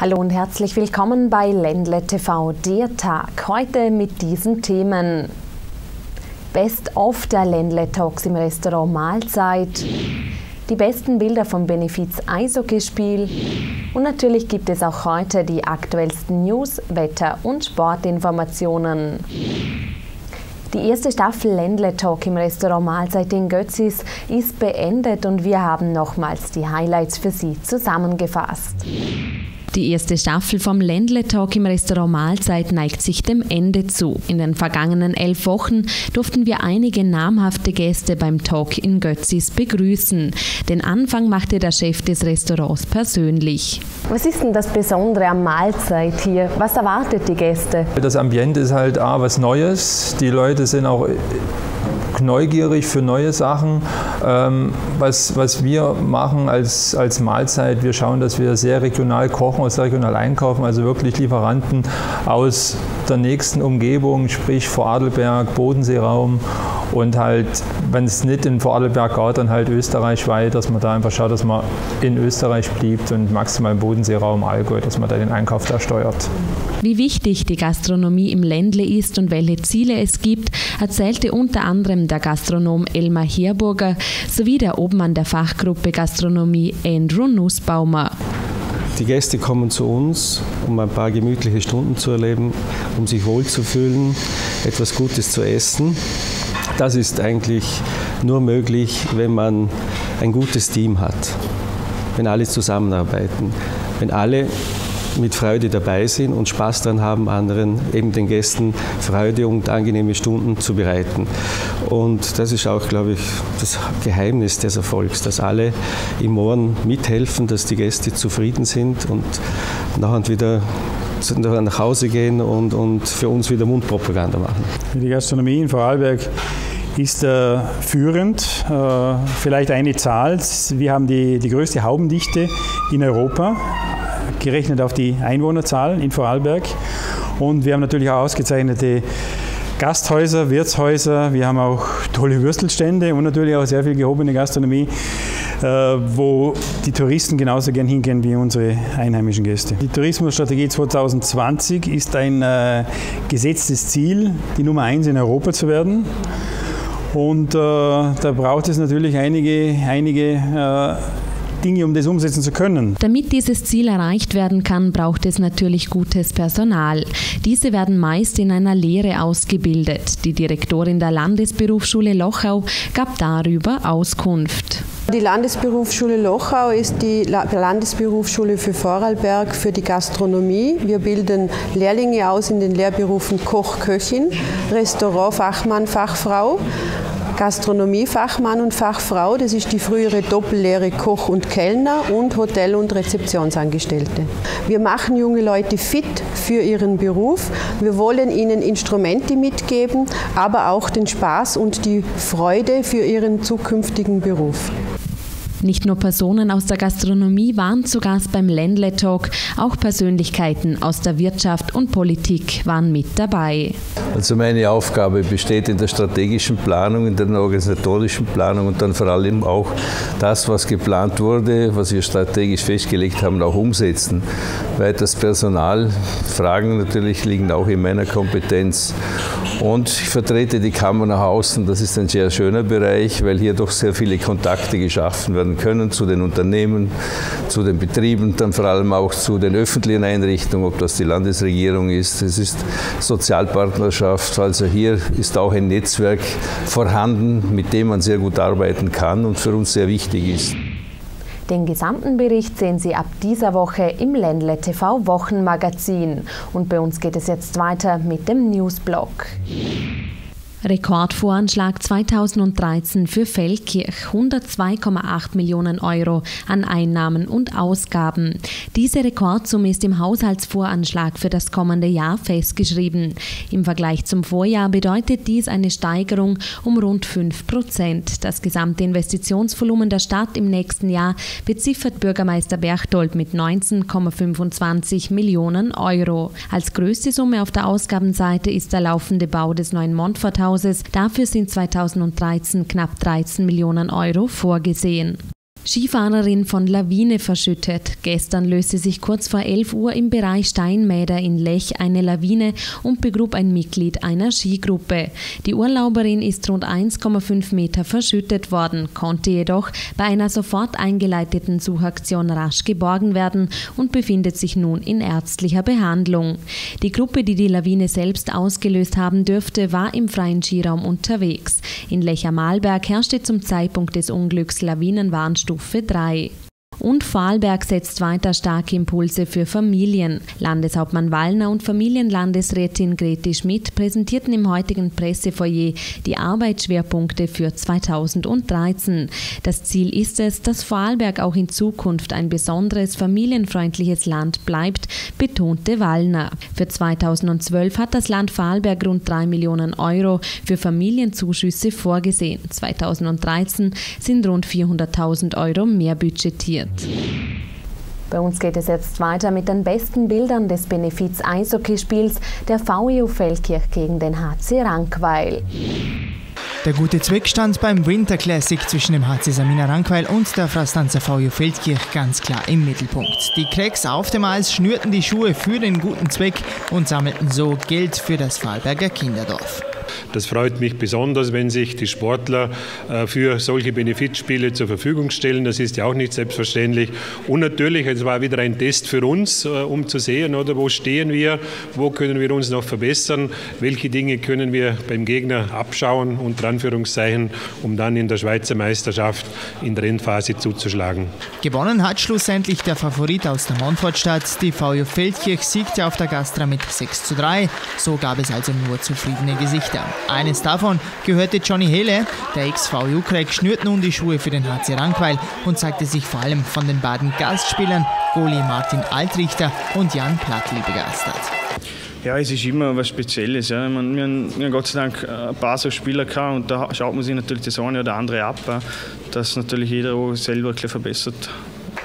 Hallo und herzlich willkommen bei Ländle TV, der Tag. Heute mit diesen Themen: Best of der Ländle Talks im Restaurant Mahlzeit, die besten Bilder vom Benefiz Eishockeyspiel und natürlich gibt es auch heute die aktuellsten News, Wetter- und Sportinformationen. Die erste Staffel Ländle Talk im Restaurant Mahlzeit in Götzis ist beendet und wir haben nochmals die Highlights für Sie zusammengefasst. Die erste Staffel vom Ländle Talk im Restaurant Mahlzeit neigt sich dem Ende zu. In den vergangenen 11 Wochen durften wir einige namhafte Gäste beim Talk in Götzis begrüßen. Den Anfang machte der Chef des Restaurants persönlich. Was ist denn das Besondere am Mahlzeit hier? Was erwartet die Gäste? Das Ambiente ist halt was Neues. Die Leute sind auch neugierig für neue Sachen. Was wir machen als Mahlzeit, wir schauen, dass wir sehr regional kochen und sehr regional einkaufen, also wirklich Lieferanten aus der nächsten Umgebung, sprich Vorarlberg, Bodenseeraum und halt, wenn es nicht in Vorarlberg geht, dann halt österreichweit, dass man da einfach schaut, dass man in Österreich bleibt und maximal im Bodenseeraum, Allgäu, dass man da den Einkauf da steuert. Wie wichtig die Gastronomie im Ländle ist und welche Ziele es gibt, erzählte unter anderem der Gastronom Elmar Herburger sowie der Obmann der Fachgruppe Gastronomie Andrew Nussbaumer. Die Gäste kommen zu uns, um ein paar gemütliche Stunden zu erleben, um sich wohlzufühlen, etwas Gutes zu essen. Das ist eigentlich nur möglich, wenn man ein gutes Team hat, wenn alle zusammenarbeiten, wenn alle mit Freude dabei sind und Spaß daran haben, anderen, eben den Gästen, Freude und angenehme Stunden zu bereiten. Und das ist auch, glaube ich, das Geheimnis des Erfolgs, dass alle im Ohren mithelfen, dass die Gäste zufrieden sind und nachher wieder nach Hause gehen und für uns wieder Mundpropaganda machen. Die Gastronomie in Vorarlberg ist führend. Vielleicht eine Zahl: Wir haben die größte Haubendichte in Europa, gerechnet auf die Einwohnerzahl in Vorarlberg, und wir haben natürlich auch ausgezeichnete Gasthäuser, Wirtshäuser, wir haben auch tolle Würstelstände und natürlich auch sehr viel gehobene Gastronomie, wo die Touristen genauso gern hingehen wie unsere einheimischen Gäste. Die Tourismusstrategie 2020 ist ein gesetztes Ziel, die Nummer 1 in Europa zu werden. Und da braucht es natürlich einige Dinge, um das umsetzen zu können. Damit dieses Ziel erreicht werden kann, braucht es natürlich gutes Personal. Diese werden meist in einer Lehre ausgebildet. Die Direktorin der Landesberufsschule Lochau gab darüber Auskunft. Die Landesberufsschule Lochau ist die Landesberufsschule für Vorarlberg für die Gastronomie. Wir bilden Lehrlinge aus in den Lehrberufen Koch, Köchin, Restaurant, Fachmann, Fachfrau, Gastronomiefachmann und Fachfrau, das ist die frühere Doppellehre Koch und Kellner und Hotel- und Rezeptionsangestellte. Wir machen junge Leute fit für ihren Beruf. Wir wollen ihnen Instrumente mitgeben, aber auch den Spaß und die Freude für ihren zukünftigen Beruf. Nicht nur Personen aus der Gastronomie waren zu Gast beim Ländle Talk, auch Persönlichkeiten aus der Wirtschaft und Politik waren mit dabei. Also meine Aufgabe besteht in der strategischen Planung, in der organisatorischen Planung und dann vor allem auch das, was geplant wurde, was wir strategisch festgelegt haben, auch umsetzen. Weil das Personal, Fragen natürlich liegen auch in meiner Kompetenz. Und ich vertrete die Kammer nach außen, das ist ein sehr schöner Bereich, weil hier doch sehr viele Kontakte geschaffen werden können zu den Unternehmen, zu den Betrieben, dann vor allem auch zu den öffentlichen Einrichtungen, ob das die Landesregierung ist, es ist Sozialpartnerschaft, also hier ist auch ein Netzwerk vorhanden, mit dem man sehr gut arbeiten kann und für uns sehr wichtig ist. Den gesamten Bericht sehen Sie ab dieser Woche im Ländle TV Wochenmagazin. Und bei uns geht es jetzt weiter mit dem Newsblock. Rekordvoranschlag 2013 für Feldkirch, 102,8 Millionen Euro an Einnahmen und Ausgaben. Diese Rekordsumme ist im Haushaltsvoranschlag für das kommende Jahr festgeschrieben. Im Vergleich zum Vorjahr bedeutet dies eine Steigerung um rund 5%. Das gesamte Investitionsvolumen der Stadt im nächsten Jahr beziffert Bürgermeister Berchtold mit 19,25 Millionen Euro. Als größte Summe auf der Ausgabenseite ist der laufende Bau des neuen Montforthauses. Dafür sind 2013 knapp 13 Millionen Euro vorgesehen. Skifahrerin von Lawine verschüttet. Gestern löste sich kurz vor 11 Uhr im Bereich Steinmäder in Lech eine Lawine und begrub ein Mitglied einer Skigruppe. Die Urlauberin ist rund 1,5 Meter verschüttet worden, konnte jedoch bei einer sofort eingeleiteten Suchaktion rasch geborgen werden und befindet sich nun in ärztlicher Behandlung. Die Gruppe, die Lawine selbst ausgelöst haben dürfte, war im freien Skiraum unterwegs. In Lech am Arlberg herrschte zum Zeitpunkt des Unglücks Lawinenwarnstufe 3. Und Fallbergs setzt weiter starke Impulse für Familien. Landeshauptmann Wallner und Familienlandesrätin Grete Schmidt präsentierten im heutigen Pressefoyer die Arbeitsschwerpunkte für 2013. Das Ziel ist es, dass Vorarlberg auch in Zukunft ein besonderes familienfreundliches Land bleibt, betonte Wallner. Für 2012 hat das Land Vorarlberg rund 3 Millionen € für Familienzuschüsse vorgesehen. 2013 sind rund 400.000 € mehr budgetiert. Bei uns geht es jetzt weiter mit den besten Bildern des Benefiz-Eishockeyspiels der VEU Feldkirch gegen den HC Rankweil. Der gute Zweck stand beim Winter Classic zwischen dem HC Samina Rankweil und der Frastanzer VEU Feldkirch ganz klar im Mittelpunkt. Die Cracks auf dem Eis schnürten die Schuhe für den guten Zweck und sammelten so Geld für das Vorarlberger Kinderdorf. Das freut mich besonders, wenn sich die Sportler für solche Benefizspiele zur Verfügung stellen. Das ist ja auch nicht selbstverständlich. Und natürlich, es war wieder ein Test für uns, um zu sehen, oder, wo stehen wir, wo können wir uns noch verbessern, welche Dinge können wir beim Gegner abschauen, unter Anführungszeichen, um dann in der Schweizer Meisterschaft in der Endphase zuzuschlagen. Gewonnen hat schlussendlich der Favorit aus der Montfortstadt. Die VEU Feldkirch siegte auf der Gastra mit 6:3. So gab es also nur zufriedene Gesichter. Eines davon gehörte Johnny Hele. Der Ex-VU-Crack schnürt nun die Schuhe für den HC Rankweil und zeigte sich vor allem von den beiden Gastspielern Goalie Martin Altrichter und Jan Plattli begeistert. Ja, es ist immer was Spezielles. Ja. Ich meine, wir haben Gott sei Dank ein paar so Spieler gehabt und da schaut man sich natürlich das eine oder andere ab, dass natürlich jeder auch selber ein bisschen verbessert.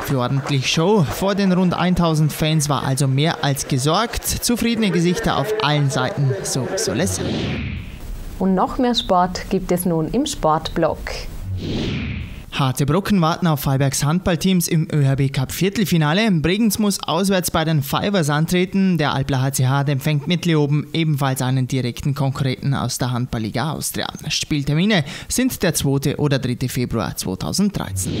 Für ordentlich Show vor den rund 1000 Fans war also mehr als gesorgt. Zufriedene Gesichter auf allen Seiten, so soll es sein. Und noch mehr Sport gibt es nun im Sportblock. Harte Brocken warten auf Fallbergs Handballteams im ÖHB Cup Viertelfinale. Bregenz muss auswärts bei den Fivers antreten. Der Alpler HCH empfängt mit Leoben ebenfalls einen direkten Konkurrenten aus der Handballliga Austria. Spieltermine sind der 2. oder 3. Februar 2013.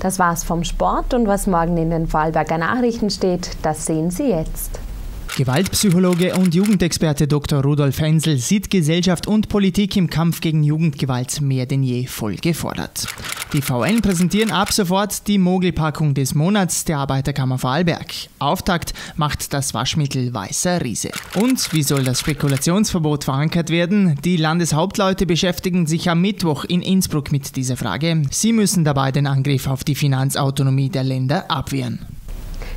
Das war's vom Sport und was morgen in den Vorarlberger Nachrichten steht, das sehen Sie jetzt. Gewaltpsychologe und Jugendexperte Dr. Rudolf Hensel sieht Gesellschaft und Politik im Kampf gegen Jugendgewalt mehr denn je voll gefordert. Die VN präsentieren ab sofort die Mogelpackung des Monats der Arbeiterkammer Vorarlberg. Auftakt macht das Waschmittel Weißer Riese. Und wie soll das Spekulationsverbot verankert werden? Die Landeshauptleute beschäftigen sich am Mittwoch in Innsbruck mit dieser Frage. Sie müssen dabei den Angriff auf die Finanzautonomie der Länder abwehren.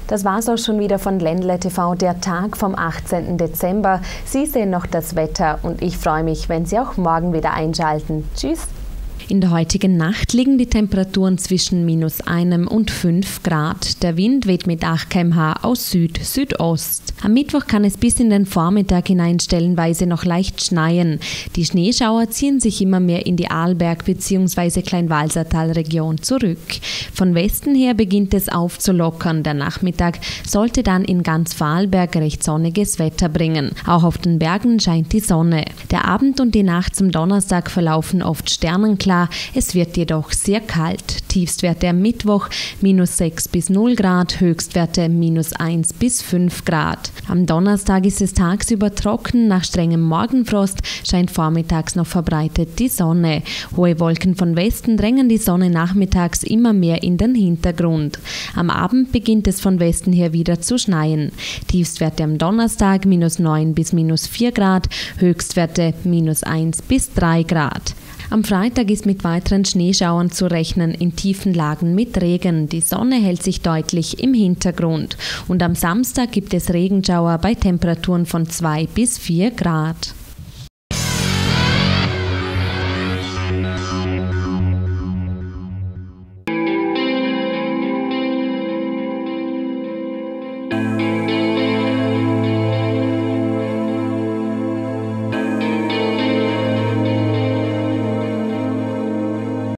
Das war's auch schon wieder von Ländle TV, der Tag vom 18. Dezember. Sie sehen noch das Wetter und ich freue mich, wenn Sie auch morgen wieder einschalten. Tschüss! In der heutigen Nacht liegen die Temperaturen zwischen -1 und 5 Grad. Der Wind weht mit 8 km/h aus Süd-Südost. Am Mittwoch kann es bis in den Vormittag hinein stellenweise noch leicht schneien. Die Schneeschauer ziehen sich immer mehr in die Arlberg- bzw. Kleinwalsertal-Region zurück. Von Westen her beginnt es aufzulockern. Der Nachmittag sollte dann in ganz Vorarlberg recht sonniges Wetter bringen. Auch auf den Bergen scheint die Sonne. Der Abend und die Nacht zum Donnerstag verlaufen oft sternenklar. Es wird jedoch sehr kalt. Tiefstwerte am Mittwoch -6 bis 0 Grad, Höchstwerte -1 bis 5 Grad. Am Donnerstag ist es tagsüber trocken, nach strengem Morgenfrost scheint vormittags noch verbreitet die Sonne. Hohe Wolken von Westen drängen die Sonne nachmittags immer mehr in den Hintergrund. Am Abend beginnt es von Westen her wieder zu schneien. Tiefstwerte am Donnerstag -9 bis -4 Grad, Höchstwerte -1 bis 3 Grad. Am Freitag ist mit weiteren Schneeschauern zu rechnen, in tiefen Lagen mit Regen. Die Sonne hält sich deutlich im Hintergrund. Und am Samstag gibt es Regenschauer bei Temperaturen von 2 bis 4 Grad.